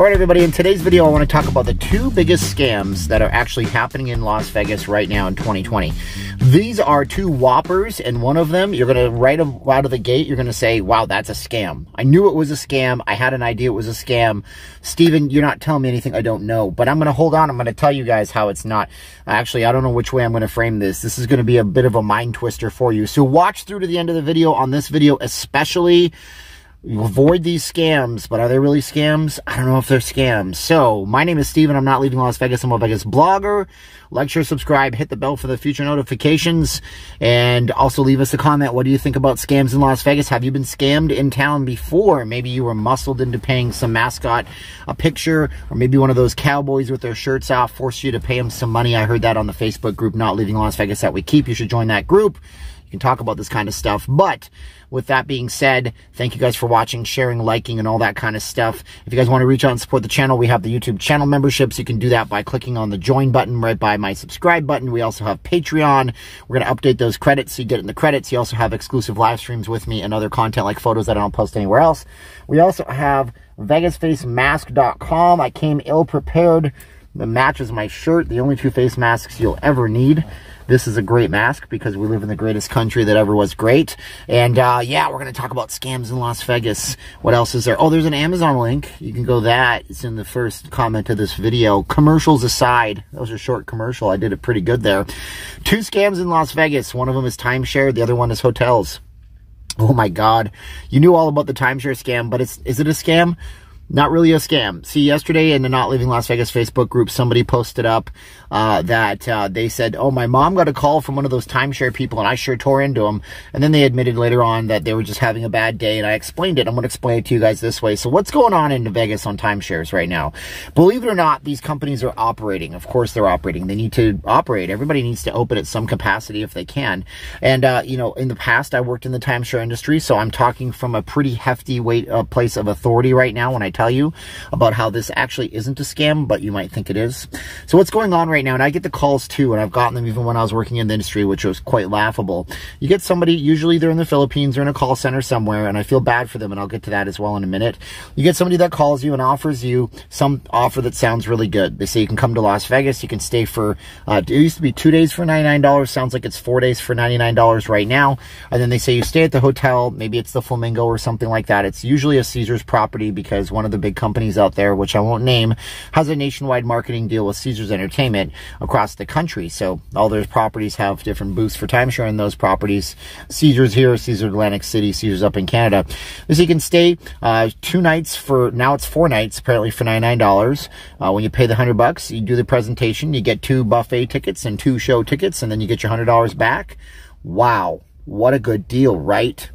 Alright everybody, in today's video I want to talk about the two biggest scams that are actually happening in Las Vegas right now in 2020. These are two whoppers, and one of them, you're going to right out of the gate, you're going to say, wow, that's a scam. I knew it was a scam. I had an idea it was a scam. Steven, you're not telling me anything I don't know, but I'm going to hold on. I'm going to tell you guys how it's not. Actually, I don't know which way I'm going to frame this. This is going to be a bit of a mind twister for you. So watch through to the end of the video on this video, especially. Avoid these scams, but are they really scams? I don't know if they're scams. So, my name is Steven. I'm Not Leaving Las Vegas. I'm a Vegas blogger. Like, share, subscribe, hit the bell for the future notifications, and also leave us a comment. What do you think about scams in Las Vegas? Have you been scammed in town before? Maybe you were muscled into paying some mascot a picture, or maybe one of those cowboys with their shirts off forced you to pay them some money. I heard that on the Facebook group, Not Leaving Las Vegas, that we keep. You should join that group. You can talk about this kind of stuff. But with that being said, thank you guys for watching, sharing, liking, and all that kind of stuff. If you guys want to reach out and support the channel, we have the YouTube channel memberships. You can do that by clicking on the join button right by my subscribe button. We also have Patreon. We're going to update those credits so you get in the credits. You also have exclusive live streams with me and other content like photos that I don't post anywhere else. We also have VegasFacemask.com. I came ill prepared. The match is my shirt, the only two face masks you'll ever need. This is a great mask because we live in the greatest country that ever was great. And yeah, we're going to talk about scams in Las Vegas. What else is there? Oh, there's an Amazon link. You can go that. It's in the first comment of this video. Commercials aside, that was a short commercial. I did it pretty good there. Two scams in Las Vegas. One of them is timeshare. The other one is hotels. Oh my God. You knew all about the timeshare scam, but is it a scam? Not really a scam. See, yesterday in the Not Leaving Las Vegas Facebook group, somebody posted up that they said, oh, my mom got a call from one of those timeshare people, and I sure tore into them. And then they admitted later on that they were just having a bad day, and I explained it. I'm going to explain it to you guys this way. So what's going on in Vegas on timeshares right now? Believe it or not, these companies are operating. Of course they're operating. They need to operate. Everybody needs to open at some capacity if they can. And, you know, in the past, I worked in the timeshare industry, so I'm talking from a pretty hefty place of authority right now when I tell you about how this actually isn't a scam, but you might think it is. So what's going on right now, and I get the calls too, and I've gotten them even when I was working in the industry, which was quite laughable. You get somebody, usually they're in the Philippines or in a call center somewhere, and I feel bad for them, and I'll get to that as well in a minute. You get somebody that calls you and offers you some offer that sounds really good. They say you can come to Las Vegas, you can stay for, it used to be 2 days for $99, sounds like it's 4 days for $99 right now, and then they say you stay at the hotel, maybe it's the Flamingo or something like that. It's usually a Caesars property because one of the big companies out there, which I won't name, has a nationwide marketing deal with Caesars Entertainment across the country. So all those properties have different booths for timeshare in those properties. Caesars here, Caesars Atlantic City, Caesars up in Canada. So you can stay 2 nights for, now it's 4 nights apparently, for $99. When you pay the $100, you do the presentation, you get 2 buffet tickets and 2 show tickets, and then you get your $100 back. Wow, what a good deal, right?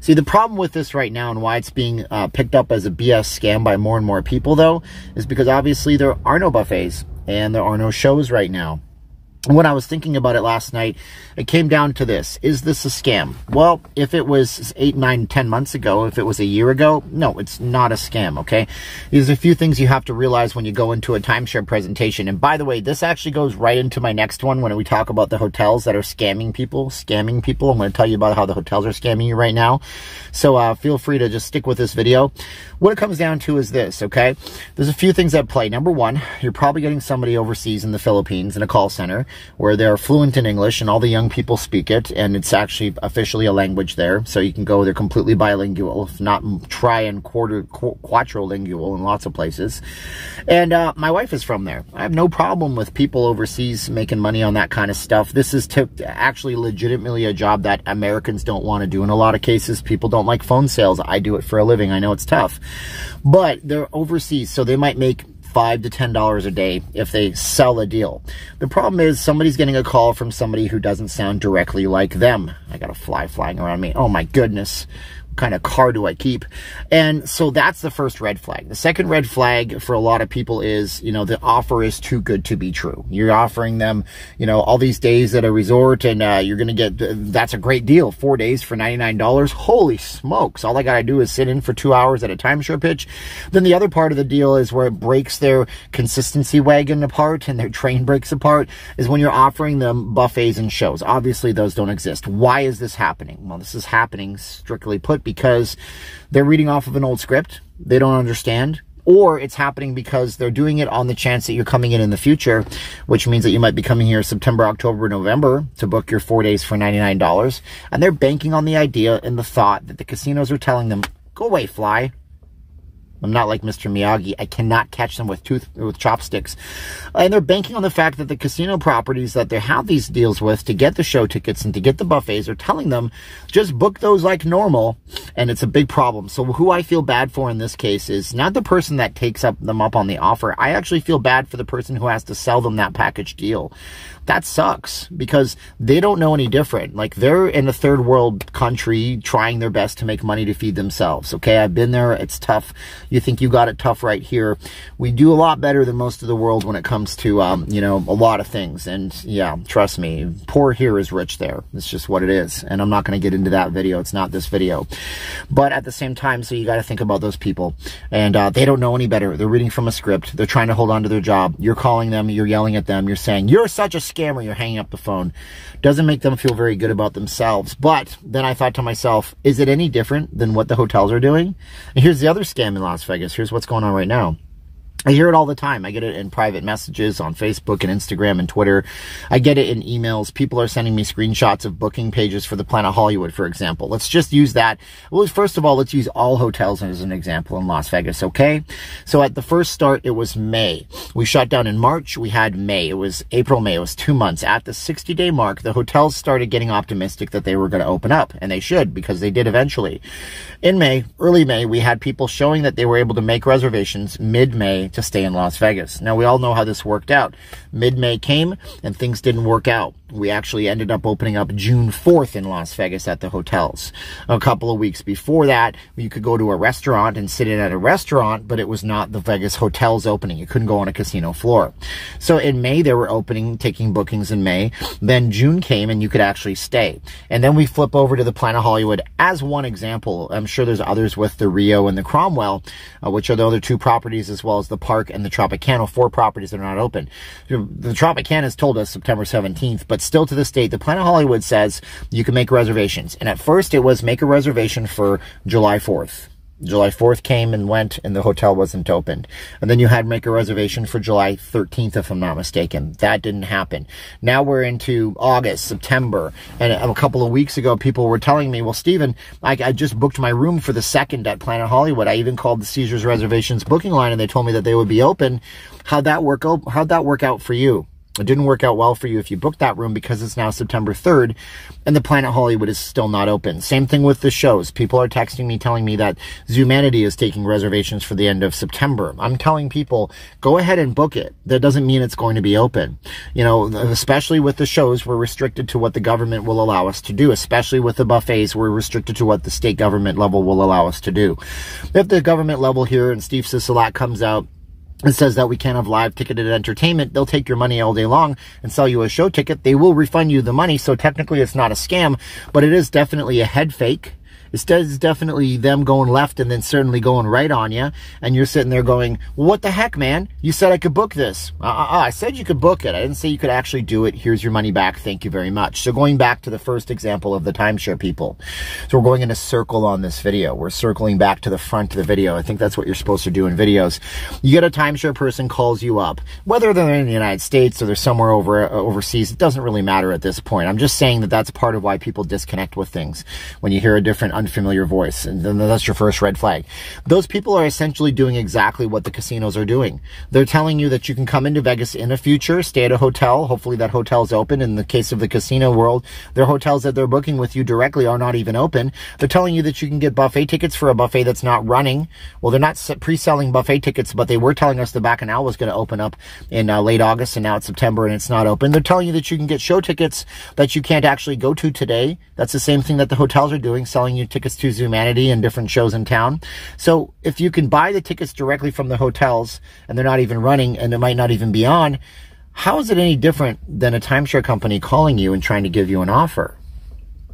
See, the problem with this right now and why it's being picked up as a BS scam by more and more people, though, is because obviously there are no buffets and there are no shows right now. When I was thinking about it last night, it came down to this. Is this a scam? Well, if it was 8, 9, 10 months ago, if it was a year ago, no, it's not a scam, okay? There's a few things you have to realize when you go into a timeshare presentation. And by the way, this actually goes right into my next one when we talk about the hotels that are scamming people. I'm going to tell you about how the hotels are scamming you right now. So feel free to just stick with this video. What it comes down to is this, okay? There's a few things at play. Number one, you're probably getting somebody overseas in the Philippines in a call center, where they're fluent in English and all the young people speak it, and it's actually officially a language there, so you can go there completely bilingual, if not tri and quadrilingual in lots of places. And my wife is from there. I have no problem with people overseas making money on that kind of stuff. This is actually legitimately a job that Americans don't want to do in a lot of cases. People don't like phone sales. I do it for a living. I know it's tough, but they're overseas, so they might make $5 to $10 a day if they sell a deal. The problem is somebody's getting a call from somebody who doesn't sound directly like them. I got a fly flying around me. Oh my goodness. What kind of car do I keep? And so that's the first red flag. The second red flag for a lot of people is, you know, the offer is too good to be true. You're offering them, you know, all these days at a resort, and you're going to get, that's a great deal, 4 days for $99. Holy smokes. All I got to do is sit in for 2 hours at a timeshare pitch. Then the other part of the deal is where it breaks their consistency wagon apart and their train breaks apart is when you're offering them buffets and shows. Obviously, those don't exist. Why is this happening? Well, this is happening, strictly put, because they're reading off of an old script they don't understand, or it's happening because they're doing it on the chance that you're coming in the future, which means that you might be coming here September, October, November to book your 4 days for $99. And they're banking on the idea and the thought that the casinos are telling them, go away, fly. I'm not like Mr. Miyagi. I cannot catch them with chopsticks. And they're banking on the fact that the casino properties that they have these deals with to get the show tickets and to get the buffets are telling them, just book those like normal, and it's a big problem. So who I feel bad for in this case is not the person that takes them up on the offer. I actually feel bad for the person who has to sell them that package deal. That sucks because they don't know any different. Like, they're in a third world country trying their best to make money to feed themselves. Okay, I've been there. It's tough. You think you got it tough right here. We do a lot better than most of the world when it comes to, you know, a lot of things. And yeah, trust me, poor here is rich there. It's just what it is. And I'm not going to get into that video. It's not this video. But at the same time, so you got to think about those people. And they don't know any better. They're reading from a script. They're trying to hold on to their job. You're calling them. You're yelling at them. You're saying, you're such a scammer. You're hanging up the phone. Doesn't make them feel very good about themselves. But then I thought to myself, is it any different than what the hotels are doing? And here's the other scam in Las Vegas. Here's what's going on right now. I hear it all the time. I get it in private messages on Facebook and Instagram and Twitter. I get it in emails. People are sending me screenshots of booking pages for the Planet Hollywood, for example. Let's just use that. Well, first of all, let's use all hotels as an example in Las Vegas, okay? So at the first start, it was May. We shut down in March. We had May. It was April, May. It was 2 months. At the 60-day mark, the hotels started getting optimistic that they were going to open up, and they should, because they did eventually. In May, early May, we had people showing that they were able to make reservations mid-May to stay in Las Vegas. Now, we all know how this worked out. Mid-May came and things didn't work out. We actually ended up opening up June 4th in Las Vegas at the hotels. A couple of weeks before that, you could go to a restaurant and sit in at a restaurant, but it was not the Vegas hotels opening. You couldn't go on a casino floor. So in May, they were opening, taking bookings in May. Then June came and you could actually stay. And then we flip over to the Planet Hollywood as one example. I'm sure there's others with the Rio and the Cromwell, which are the other two properties, as well as the Park and the Tropicana, four properties that are not open. The Tropicana has told us September 17th, but still to this date, the Planet Hollywood says you can make reservations. And at first it was make a reservation for July 4th. July 4th came and went and the hotel wasn't opened. And then you had make a reservation for July 13th, if I'm not mistaken. That didn't happen. Now we're into August, September. And a couple of weeks ago, people were telling me, well, Steven, I just booked my room for the second at Planet Hollywood. I even called the Caesars reservations booking line and they told me that they would be open. How'd that work out for you? It didn't work out well for you if you booked that room, because it's now September 3rd and the Planet Hollywood is still not open. Same thing with the shows. People are texting me telling me that Zumanity is taking reservations for the end of September. I'm telling people, go ahead and book it. That doesn't mean it's going to be open. You know, especially with the shows, we're restricted to what the government will allow us to do. Especially with the buffets, we're restricted to what the state government level will allow us to do. If the government level here and Steve Sisolak comes out, it says that we can't have live ticketed entertainment, they'll take your money all day long and sell you a show ticket. They will refund you the money, so technically it's not a scam, but it is definitely a head fake. It's definitely them going left and then certainly going right on you. And you're sitting there going, well, what the heck, man? You said I could book this. I said you could book it. I didn't say you could actually do it. Here's your money back. Thank you very much. So going back to the first example of the timeshare people. So we're going in a circle on this video. We're circling back to the front of the video. I think that's what you're supposed to do in videos. You get a timeshare person calls you up, whether they're in the United States or they're somewhere overseas. It doesn't really matter at this point. I'm just saying that that's part of why people disconnect with things. When you hear a different unfamiliar voice, and then that's your first red flag. Those people are essentially doing exactly what the casinos are doing. They're telling you that you can come into Vegas in the future, stay at a hotel, hopefully that hotel's open. In the case of the casino world, their hotels that they're booking with you directly are not even open. They're telling you that you can get buffet tickets for a buffet that's not running. Well, they're not pre-selling buffet tickets, but they were telling us the Bacchanal was going to open up in late August, and now it's September and it's not open. They're telling you that you can get show tickets that you can't actually go to today. That's the same thing that the hotels are doing, selling you tickets to Zumanity and different shows in town. So if you can buy the tickets directly from the hotels and they're not even running and it might not even be on, how is it any different than a timeshare company calling you and trying to give you an offer?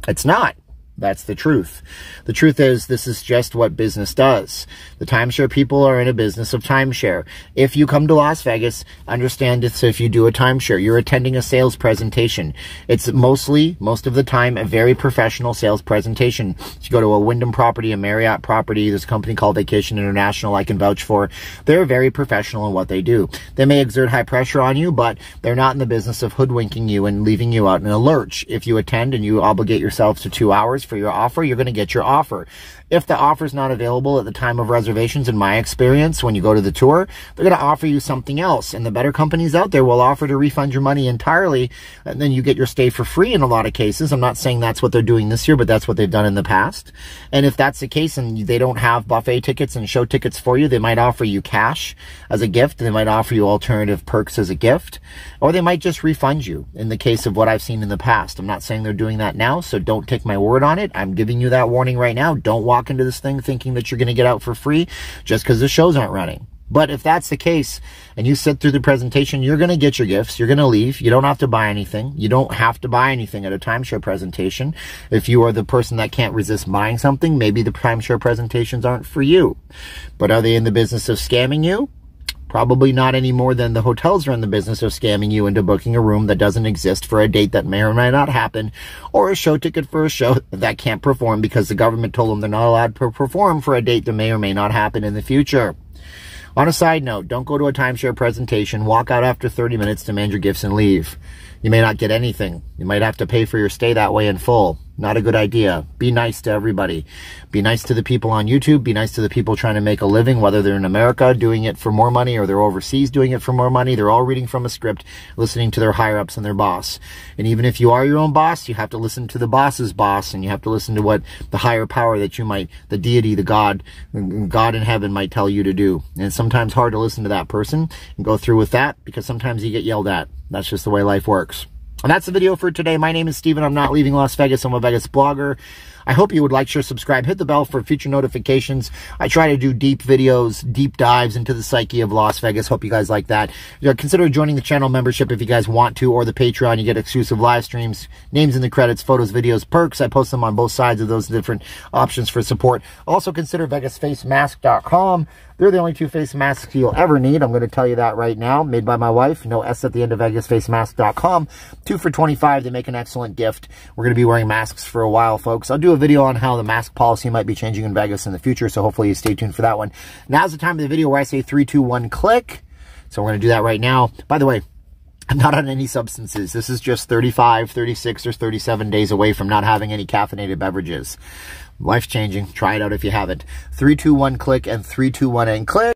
It's not. That's the truth. The truth is, this is just what business does. The timeshare people are in a business of timeshare. If you come to Las Vegas, understand it's if you do a timeshare. You're attending a sales presentation. It's most of the time, a very professional sales presentation. So you go to a Wyndham property, a Marriott property, this company called Vacation International I can vouch for. They're very professional in what they do. They may exert high pressure on you, but they're not in the business of hoodwinking you and leaving you out in a lurch. If you attend and you obligate yourself to 2 hours for your offer, you're going to get your offer. If the offer is not available at the time of reservations, in my experience, when you go to the tour, they're going to offer you something else. And the better companies out there will offer to refund your money entirely, and then you get your stay for free in a lot of cases. I'm not saying that's what they're doing this year, but that's what they've done in the past. And if that's the case and they don't have buffet tickets and show tickets for you, they might offer you cash as a gift. They might offer you alternative perks as a gift, or they might just refund you in the case of what I've seen in the past. I'm not saying they're doing that now, so don't take my word on it. I'm giving you that warning right now. Don't walk into this thing thinking that you're going to get out for free just because the shows aren't running. But if that's the case and you sit through the presentation, you're going to get your gifts. You're going to leave. You don't have to buy anything. You don't have to buy anything at a timeshare presentation. If you are the person that can't resist buying something, maybe the timeshare presentations aren't for you. But are they in the business of scamming you? Probably not any more than the hotels are in the business of scamming you into booking a room that doesn't exist for a date that may or may not happen, or a show ticket for a show that can't perform because the government told them they're not allowed to perform for a date that may or may not happen in the future. On a side note, don't go to a timeshare presentation, walk out after 30 minutes, demand your gifts, and leave. You may not get anything. You might have to pay for your stay that way in full. Not a good idea. Be nice to everybody. Be nice to the people on YouTube. Be nice to the people trying to make a living, whether they're in America doing it for more money or they're overseas doing it for more money. They're all reading from a script, listening to their higher-ups and their boss. And even if you are your own boss, you have to listen to the boss's boss, and you have to listen to what the higher power that you might, the deity, the God in heaven might tell you to do. And it's sometimes hard to listen to that person and go through with that because sometimes you get yelled at. That's just the way life works. And that's the video for today. My name is Steven. I'm Not Leaving Las Vegas. I'm a Vegas blogger. I hope you would like, share, subscribe, hit the bell for future notifications. I try to do deep videos, deep dives into the psyche of Las Vegas. Hope you guys like that. You know, consider joining the channel membership if you guys want to, or the Patreon. You get exclusive live streams, names in the credits, photos, videos, perks. I post them on both sides of those different options for support. Also consider VegasFacemask.com. They're the only two face masks you'll ever need. I'm going to tell you that right now. Made by my wife. No S at the end of VegasFacemask.com. 2 for $25. They make an excellent gift. We're going to be wearing masks for a while, folks. I'll do a video on how the mask policy might be changing in Vegas in the future, so hopefully you stay tuned for that one. Now's the time of the video where I say 3, 2, 1, click. So we're going to do that right now. By the way, I'm not on any substances. This is just 35, 36, or 37 days away from not having any caffeinated beverages. Life changing. Try it out if you haven't. 3, 2, 1, click, and 3, 2, 1, and click.